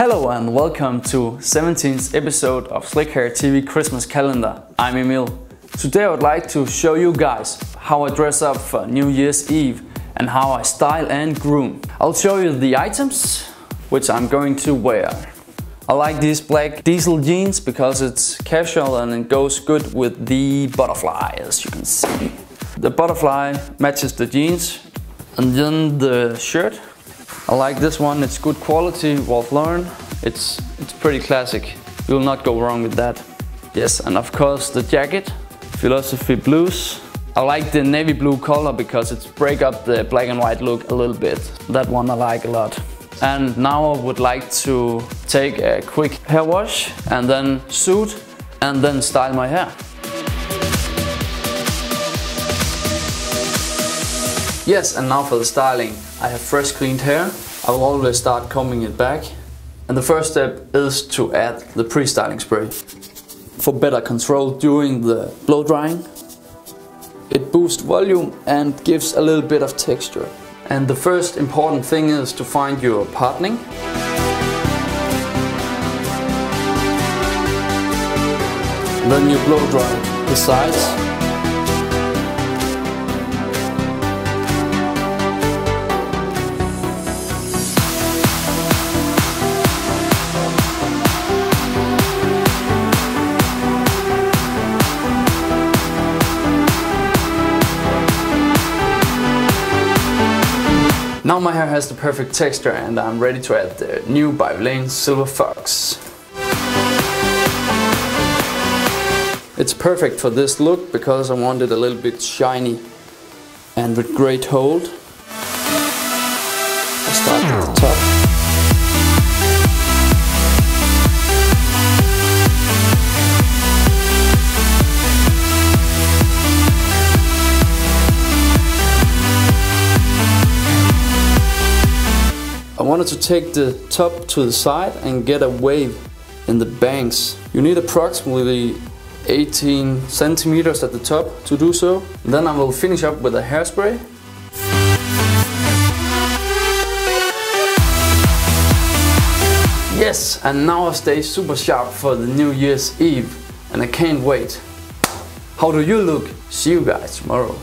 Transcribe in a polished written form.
Hello and welcome to 17th episode of Slick Hair TV Christmas calendar. I'm Emil. Today I would like to show you guys how I dress up for New Year's Eve and how I style and groom. I'll show you the items which I'm going to wear. I like these black Diesel jeans because it's casual and it goes good with the butterfly, as you can see. The butterfly matches the jeans, and then the shirt. I like this one, it's good quality, Ralph Lauren. It's pretty classic, you will not go wrong with that. Yes, and of course the jacket, Philosophy Blues. I like the navy blue color because it's break up the black and white look a little bit. That one I like a lot. And now I would like to take a quick hair wash and then suit and then style my hair. Yes, and now for the styling. I have fresh cleaned hair. I will always start combing it back. And the first step is to add the pre-styling spray for better control during the blow drying. It boosts volume and gives a little bit of texture. And the first important thing is to find your patterning. Then you blow dry the sides. Now my hair has the perfect texture and I'm ready to add the new By Vilain Silver Fox. It's perfect for this look because I want it a little bit shiny and with great hold. I start at the top. I wanted to take the top to the side and get a wave in the bangs. You need approximately 18 centimeters at the top to do so. Then I will finish up with a hairspray. Yes, and now I stay super sharp for the New Year's Eve and I can't wait. How do you look? See you guys tomorrow.